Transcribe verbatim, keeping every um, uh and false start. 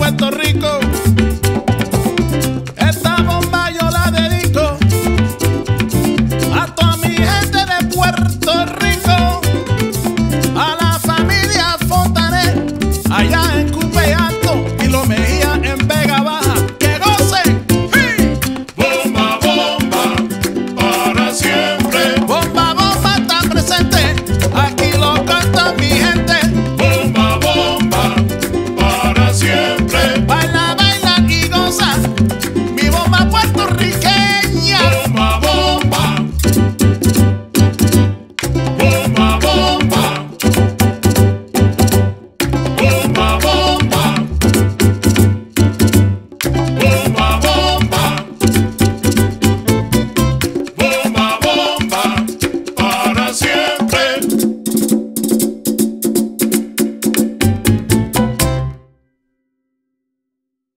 Puerto Rico.